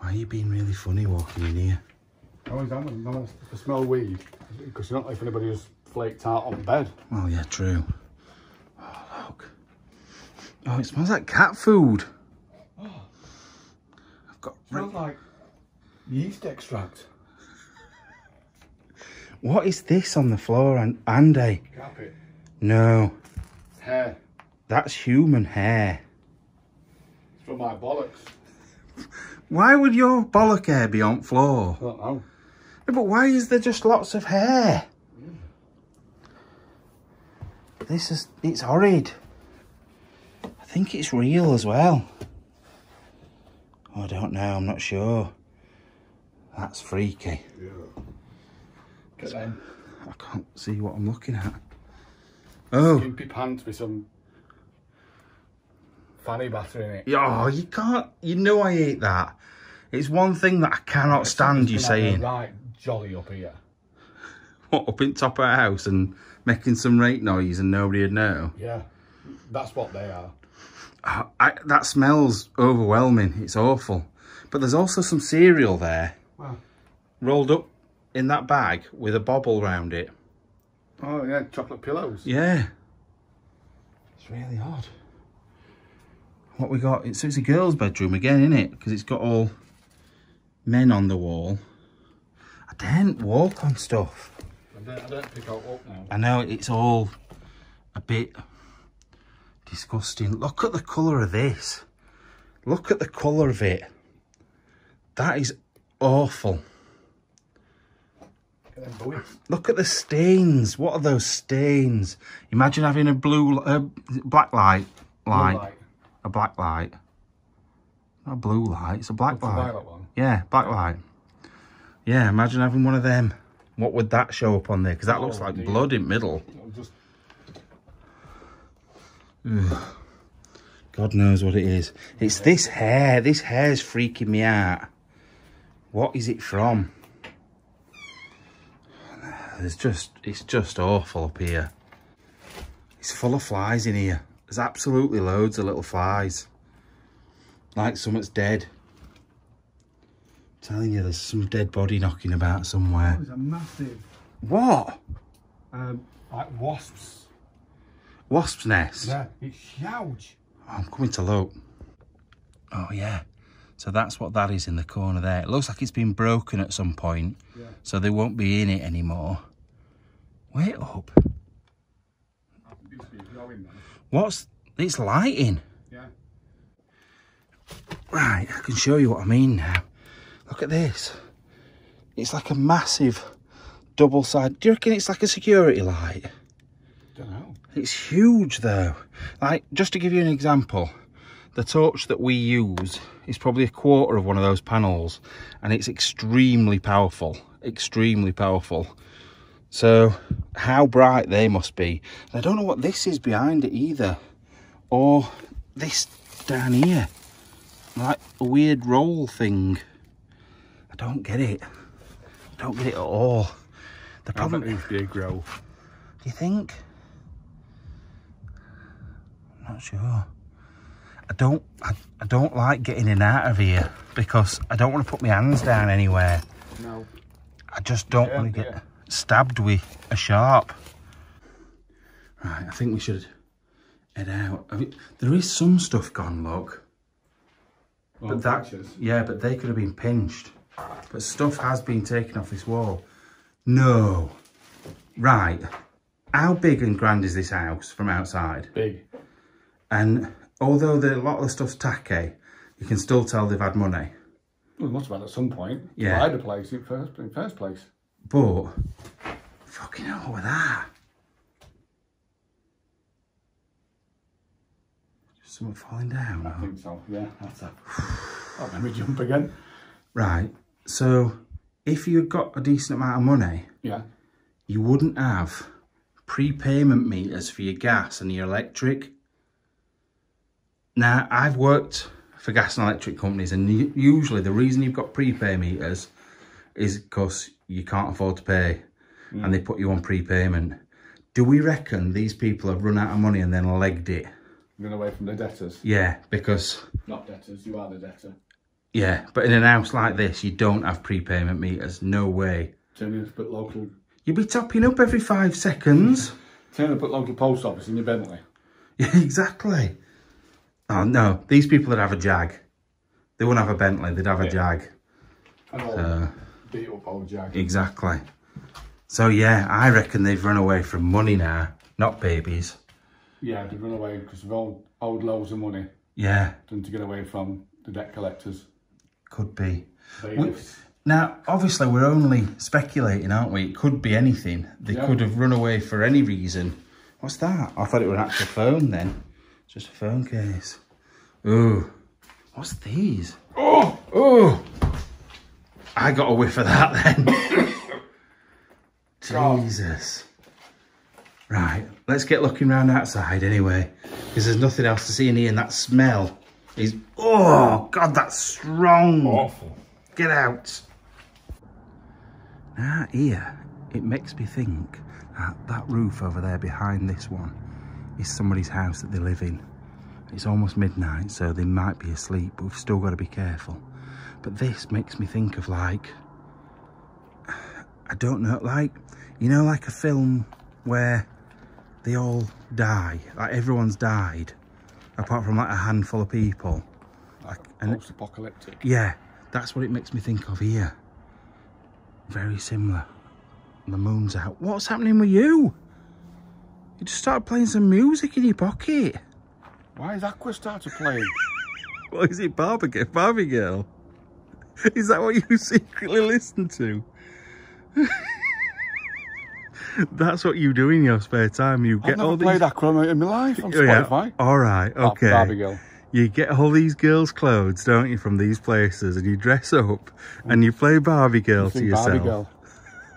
Why are you being really funny walking in here? Oh, I smell weed because you're not like anybody who's flaked out on bed. Well, yeah, true. Oh, it smells like cat food. Oh, I've got... It smells like yeast extract. What is this on the floor, Andy? Carpet. No. Hair. That's human hair. It's from my bollocks. Why would your bollock hair be on floor? I don't know. No, but why is there just lots of hair? Mm. This is... It's horrid. I think it's real as well. Oh, I don't know, I'm not sure. That's freaky. Yeah. Get them. I can't see what I'm looking at. Oh. Skimpy pants with some fanny batter in it. Oh, you can't, you know I hate that. It's one thing that I cannot stand you saying. Right jolly up here. What, up in top of a house and making some rake noise and nobody would know? Yeah, that's what they are. That smells overwhelming. It's awful. But there's also some cereal there. Wow. Rolled up in that bag with a bobble round it. Oh, yeah, chocolate pillows. Yeah. It's really odd. What we got... It's a girl's bedroom again, isn't it? Because it's got all men on the wall. I daren't walk on stuff. I don't pick out up now. I know, it's all a bit... disgusting. Look at the colour of this. Look at the colour of it. That is awful. Look at the stains. What are those stains? Imagine having a black light. A black light. Not a blue light, it's a black light. A violet one. Yeah, black light. Yeah, imagine having one of them. What would that show up on there? Because that looks like blood in middle. God knows what it is. It's this hair. This hair's freaking me out. What is it from? It's just awful up here. It's full of flies in here. There's absolutely loads of little flies. Like someone's dead. I'm telling you, there's some dead body knocking about somewhere. That was a massive... What? Like wasps. Wasp's nest. Yeah, it's huge. Oh, I'm coming to look. Oh, yeah. So that's what that is in the corner there. It looks like it's been broken at some point, yeah. So they won't be in it anymore. Wait up. What's... It's lighting. Yeah. Right, I can show you what I mean now. Look at this. It's like a massive double-sided... Do you reckon it's like a security light? Don't know. It's huge though. Like, just to give you an example, the torch that we use It's probably a quarter of one of those panels, and it's extremely powerful, extremely powerful. So how bright they must be. I don't know what this is behind it either, or this down here, like a weird roll thing. I don't get it. I don't get it at all. The problem is big roll. Do you think? I'm not sure. I don't like getting in and out of here because I don't want to put my hands down anywhere. No. I just don't want to get stabbed with a sharp. Right, I think we should head out. I mean, there is some stuff gone, look. Well, but that, yeah, but they could have been pinched. But stuff has been taken off this wall. No. Right. How big and grand is this house from outside? Big. And although a lot of the stuff's tacky, you can still tell they've had money. Well, they must have had at some point. Yeah. I had a place in first place. But, fucking hell with that. Is someone falling down? I think so, yeah. That's a... That'll make me jump again. Right, so if you'd got a decent amount of money, yeah, you wouldn't have prepayment meters for your gas and your electric. Now, I've worked for gas and electric companies, and usually the reason you've got prepay meters is because you can't afford to pay, and they put you on prepayment. Do we reckon these people have run out of money and then legged it? Run away from the debtors? Yeah, because... Not debtors, you are the debtor. Yeah, but in an house like this, you don't have prepayment meters, no way. Turn up at local... You'd be topping up every 5 seconds. Turn up at local post office in your Bentley. Yeah, exactly. Oh no, these people would have a Jag. They wouldn't have a Bentley, they'd have a Jag. An old, beat up old Jag. Exactly. So yeah, I reckon they've run away from money now, not babies. Yeah, they've run away because of old loads of money. Yeah. Done to get away from the debt collectors. Could be. Now, obviously, we're only speculating, aren't we? It could be anything. They could have run away for any reason. What's that? I thought it was an actual phone then. Just a phone case. Ooh. What's these? Oh! Oh! I got a whiff of that then. Jesus. Right, let's get looking round outside anyway, because there's nothing else to see in here, and that smell is... Oh, God, that's strong. Awful. Get out. Now here, it makes me think that that roof over there behind this one is somebody's house that they live in. It's almost midnight, so they might be asleep, but we've still got to be careful. But this makes me think of, like, I don't know, like, you know, like a film where they all die, like everyone's died, apart from like a handful of people. Like post-apocalyptic. Yeah, that's what it makes me think of here. Very similar. The moon's out. What's happening with you? You just started playing some music in your pocket. Why has Aqua started playing? What is it, Barbie Girl? Is that what you secretly listen to? That's what you do in your spare time. You get all these... I've never played Aqua in my life on Spotify. Yeah. All right, okay. Barbie Girl. You get all these girls' clothes, don't you, from these places, and you dress up, and you play Barbie Girl to yourself. Barbie Girl.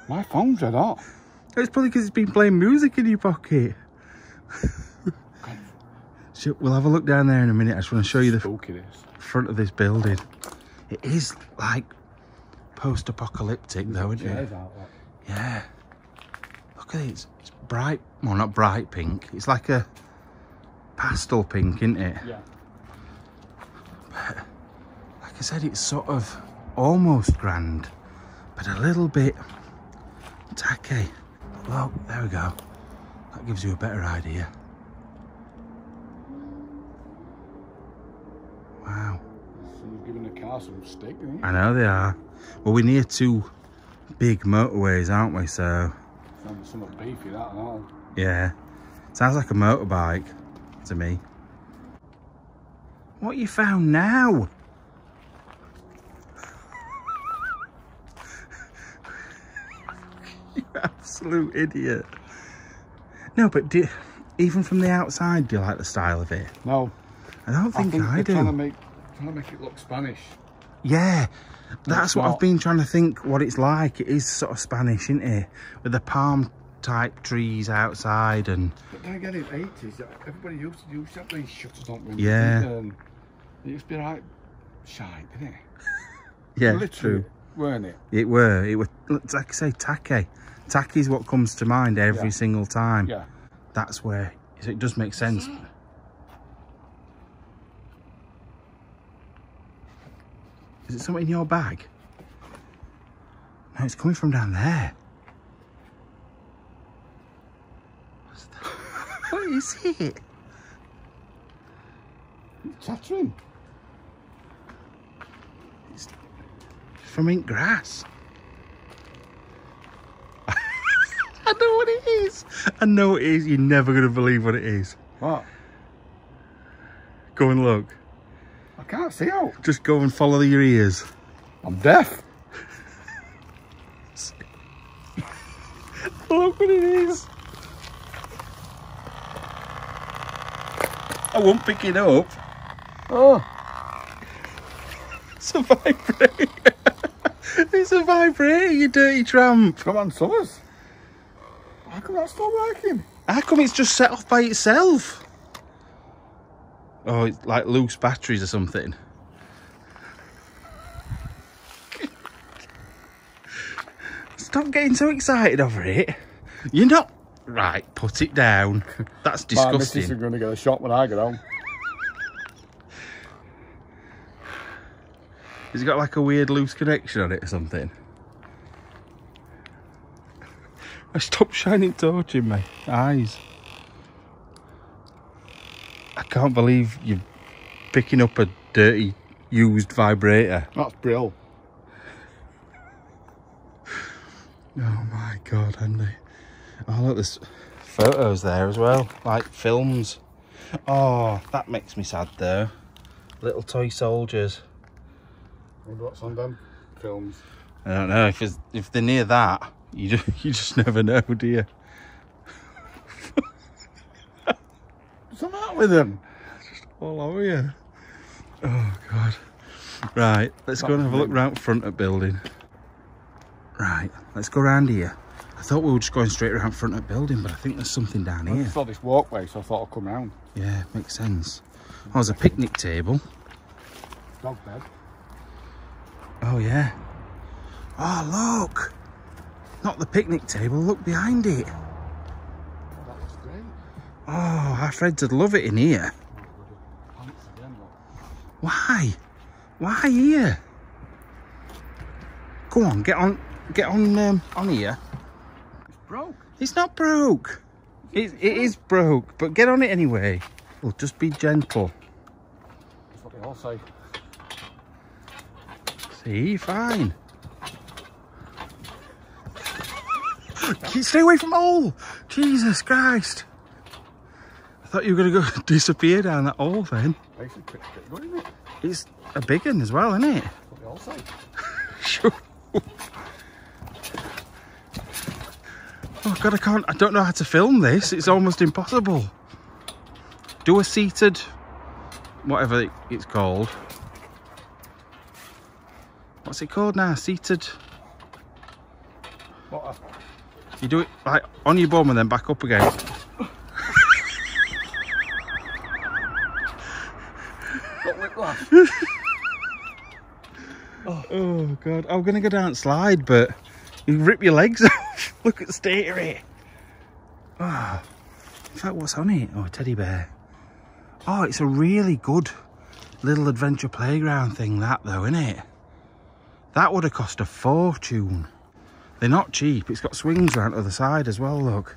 My phone's dead off. It's probably because it's been playing music in your pocket. So we'll have a look down there in a minute. I just want to show you the front of this building. It is like post-apocalyptic though, isn't it? Yeah. Look at it. It's bright. Well, not bright pink. It's like a pastel pink, isn't it? Yeah. But like I said, it's sort of almost grand, but a little bit tacky. Look, there we go. That gives you a better idea. Wow. Someone's giving the car some stick, isn't it? I know they are. Well, we're near two big motorways, aren't we? So. Sounds somewhat beefy, that and all. Yeah. Sounds like a motorbike to me. What you found now? You absolute idiot. No, but even from the outside, do you like the style of it? No. I don't think I do. They're trying to make trying to make it look Spanish. Yeah, that's what I've been trying to think what it's like. It is sort of Spanish, isn't it? With the palm type trees outside and... But then again in the 80s, everybody used to have these shutters on windows. Yeah. It used to be like shite, didn't it? Yeah, literally, true. Weren't it? It were, like I say, tacky. Tacky's what comes to mind every single time. Yeah. That's where, so it does make sense. Is it something in your bag? No, it's coming from down there. What's that? What is it? It's chattering. It's from mint grass. I know what it is. I know what it is. You're never going to believe what it is. What? Go and look. I can't see out. Just go and follow your ears. I'm deaf. Look what it is. I won't pick it up. Oh. It's a vibrator. It's a vibrator, you dirty tramp. Come on, Summers. How come that's not working? How come it's just set off by itself? Oh, it's like loose batteries or something. Stop getting so excited over it. You're not... Right, put it down. That's disgusting. My missus is going to get a shot when I get home. Has it got like a weird loose connection on it or something? I stopped shining torch in my eyes. I can't believe you're picking up a dirty, used vibrator. That's brill. Oh my God, Andy. Oh look, there's photos there as well, like films. Oh, that makes me sad though. Little toy soldiers. I wonder what's on them films. I don't know, if they're near that. You just never know, do you? What's the matter with them? Just all over you. Oh, God. Right, let's go and have a look round front at building. Right, let's go round here. I thought we were just going straight around front at building, but I think there's something down here. I saw this walkway, so I thought I'd come round. Yeah, makes sense. Oh, there's a picnic table. Dog bed. Oh, yeah. Oh, look! Not the picnic table, look behind it. Oh, that looks great. Oh, our Freds would love it in here. Why? Why here? Go on, get on here. It's broke. It's not broke. It is broke, but get on it anyway. Well, just be gentle. That's what they all say. See, fine. Stay away from all! Jesus Christ! I thought you were going to go disappear down that hole then. It's a big one as well, isn't it? Sure. Oh God, I don't know how to film this. It's almost impossible. Do a seated, whatever it's called. What's it called now? Seated. What? You do it like on your bum and then back up again. Got whiplash. Oh God, I'm gonna go down and slide, but you rip your legs off. Look at the state of it. Oh, in fact, what's on it? Oh, a teddy bear. Oh, it's a really good little adventure playground thing, that though, isn't it? That would have cost a fortune. They're not cheap. It's got swings around the other side as well, look.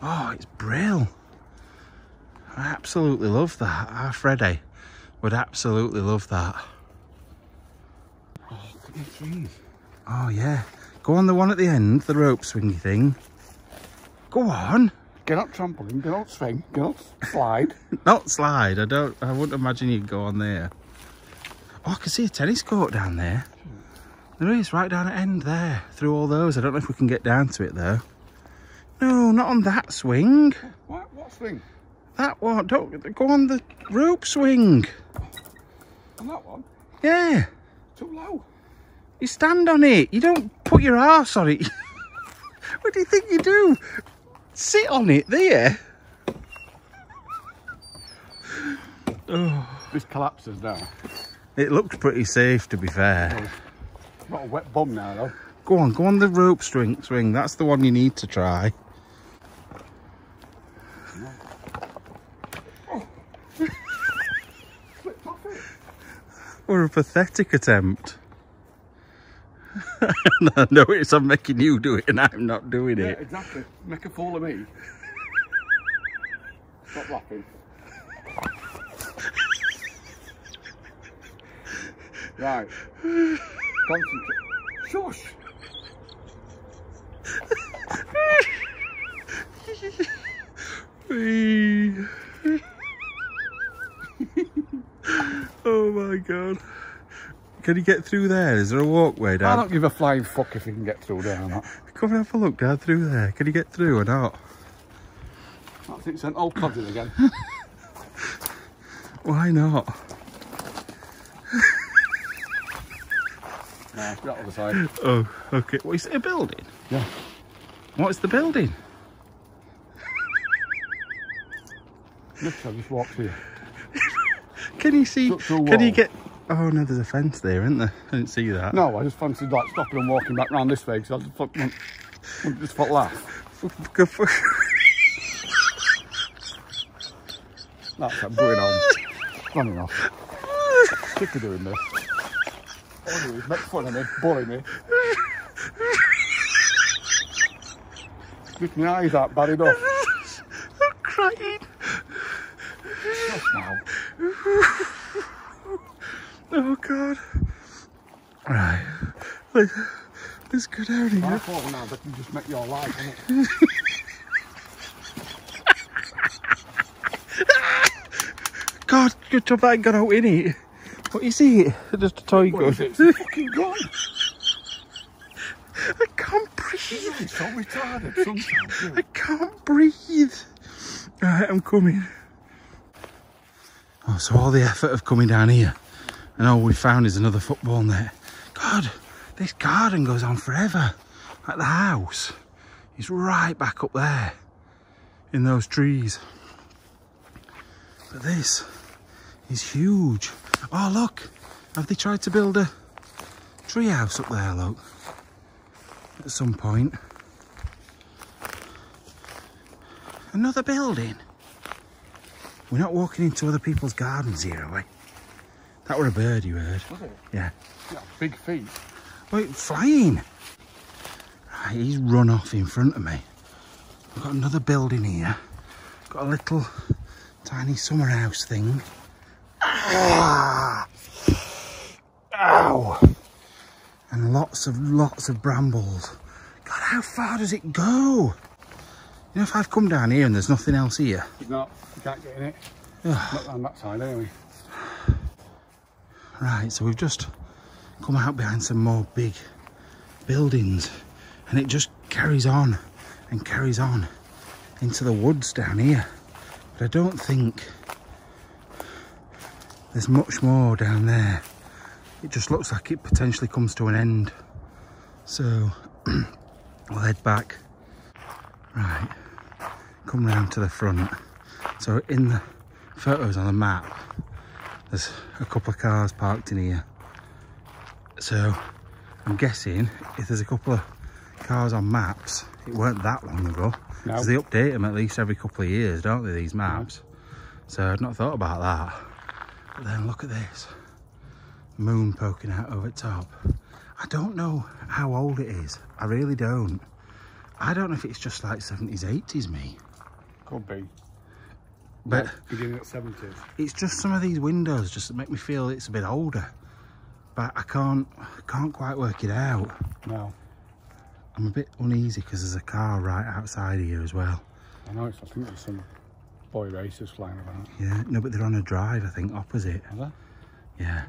Oh, it's brill. I absolutely love that. Our Freddie would absolutely love that. Oh, look at the trees. Oh, yeah. Go on the one at the end, the rope swingy thing. Go on. Get up trampoline, get up swing, get up slide. Not slide. I wouldn't imagine you'd go on there. Oh, I can see a tennis court down there. There is, right down at end there, through all those. I don't know if we can get down to it, though. No, not on that swing. What swing? That one, don't go on the rope swing. On that one? Yeah. Too low. You stand on it. You don't put your arse on it. What do you think you do? Sit on it there. Oh. This collapses now. It looks pretty safe, to be fair. I've got a wet bum now, though. Go on the rope swing. That's the one you need to try. Or a pathetic attempt. No, it's I'm making you do it and I'm not doing it. Yeah, exactly. Make a fool of me. Stop laughing. Right. Concentrate. Shush! Oh my god. Can you get through there? Is there a walkway, Dad? I don't give a flying fuck if you can get through there or not. Come and have a look, Dad, through there. Can you get through or not? I think it's an old codger again. Why not? Nah, it's not on the side. Oh, okay. Well, is it a building? Yeah. What's the building? Look, I just walked here. Can you see? Can you get? Oh no, there's a fence there, isn't there? I didn't see that. No, I just fancied like stopping and walking back round this way, because I just felt laugh. That's that brewing on. Running off. Sick of doing this. All you do is make fun of me, bully me. With my eyes out, bad enough. I'm crying. Stop now. Oh god. Right. Let's go down here. I thought now that can just make your life, innit? God, good job that got out in it. What is it? Just a toy gun. It's a fucking gun. I can't breathe. It's so retarded sometimes. Dude. I can't breathe. Right, I'm coming. Oh, so all the effort of coming down here, and all we found is another football net. God, this garden goes on forever. Like the house is right back up there in those trees. But this is huge. Oh, look, have they tried to build a tree house up there, look, at some point? Another building. We're not walking into other people's gardens here, are we? That were a bird you heard. Was it? Yeah. Yeah, big feet. Wait, flying. Right, he's run off in front of me. We've got another building here. Got a little tiny summer house thing. Ah! Ow! And lots of brambles. God, how far does it go? You know, if I've come down here and there's nothing else here. No, you can't get in it. Not on that side, anyway. Right, so we've just come out behind some more big buildings, and it just carries on and carries on into the woods down here. But I don't think there's much more down there. It just looks like it potentially comes to an end. So we'll head back. Right, come round to the front. So in the photos on the map, there's a couple of cars parked in here. So I'm guessing if there's a couple of cars on maps, it weren't that long ago. Because they update them at least every couple of years, don't they, these maps? So I'd not thought about that. But then look at this. Moon poking out over top. I don't know how old it is. I really don't. I don't know if it's just like 70s, 80s, me. Could be. But no, beginning at 70s. It's just some of these windows just make me feel it's a bit older. But I can't quite work it out. No. I'm a bit uneasy because there's a car right outside here as well. I know, I think there's some boy racers flying about. Yeah, no, but they're on a drive, I think, opposite. Are they? Yeah.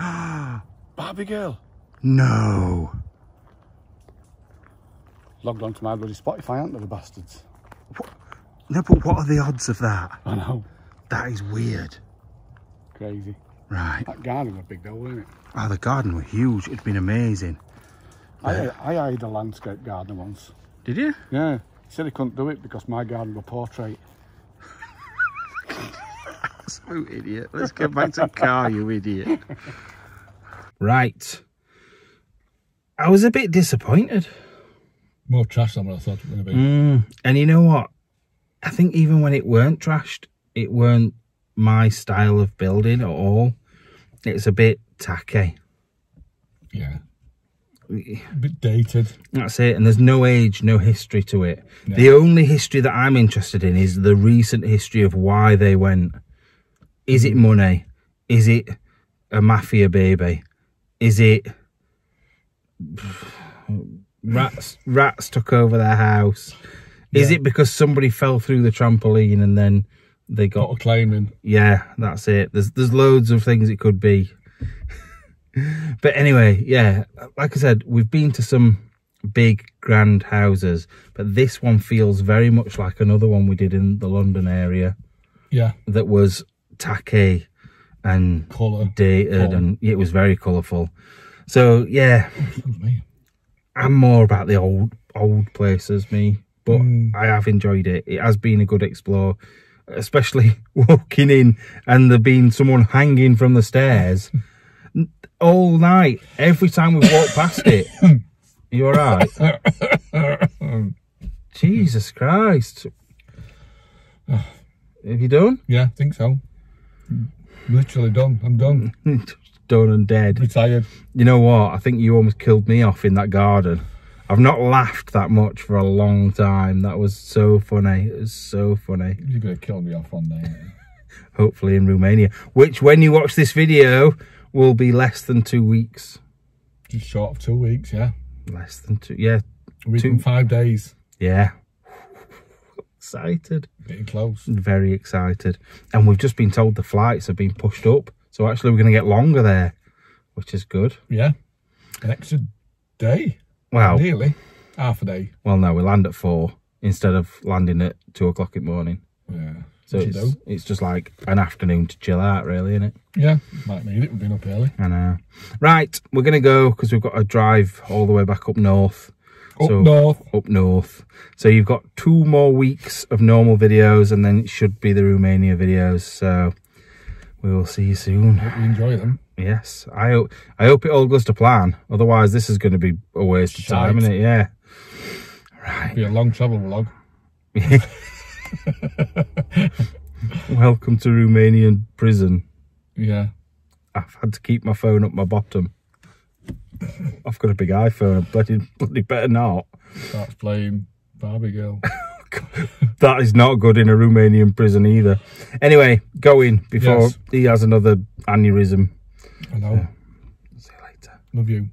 Ah! Barbie Girl! No! Logged on to my bloody Spotify, aren't they, the bastards? What? No, but what are the odds of that? I know. That is weird. Crazy. Right. That garden was big though, wasn't it? Oh, the garden was huge. It'd been amazing. I hired a landscape gardener once. Did you? Yeah. He said he couldn't do it because my garden was portrait. Absolute idiot. Let's get back to the car, you idiot. Right. I was a bit disappointed. More trash than what I thought it was going to be. And you know what? I think even when it weren't trashed, it weren't my style of building at all. It's a bit tacky. Yeah. A bit dated. That's it. And there's no age, no history to it. No. The only history that I'm interested in is the recent history of why they went. Is it money? Is it a mafia baby? Is it rats took over their house? Is it because somebody fell through the trampoline and then they got a claim in? Yeah, that's it. There's loads of things it could be. But anyway, yeah, like I said, we've been to some big, grand houses, but this one feels very much like another one we did in the London area. Yeah. That was tacky and dated, and it was very colourful. So, yeah, I'm more about the old places, me, but I have enjoyed it. It has been a good explore, especially walking in and there being someone hanging from the stairs. All night, every time we walk past it. You all right? Jesus Christ. Have you done? Yeah, I think so. Literally done. I'm done. Done and dead. Retired. You know what? I think you almost killed me off in that garden. I've not laughed that much for a long time. That was so funny. It was so funny. You're going to kill me off one day. Hopefully in Romania. Which, when you watch this video, will be less than 2 weeks. Just short of 2 weeks, yeah. Less than two, yeah. A week and 5 days. Yeah. Excited. Getting close. Very excited. And we've just been told the flights have been pushed up. So actually we're going to get longer there, which is good. Yeah. An extra day. Well. Nearly. Half a day. Well, no, we land at 4 instead of landing at 2 o'clock in the morning. Yeah. So it's just like an afternoon to chill out, really, isn't it? Yeah, might need it. We've been up early. I know. Right, we're going to go because we've got to drive all the way back up north. Up north. So you've got 2 more weeks of normal videos and then it should be the Romania videos. So we will see you soon. I hope you enjoy them. Yes. I hope it all goes to plan. Otherwise, this is going to be a waste of time, isn't it? Yeah. Right. It'll be a long travel vlog. Welcome to Romanian prison. Yeah. I've had to keep my phone up my bottom. I've got a big iPhone. I bloody better not. That's playing Barbie Girl. That is not good in a Romanian prison either. Anyway, go in before he has another aneurysm. Hello. See you later. Love you.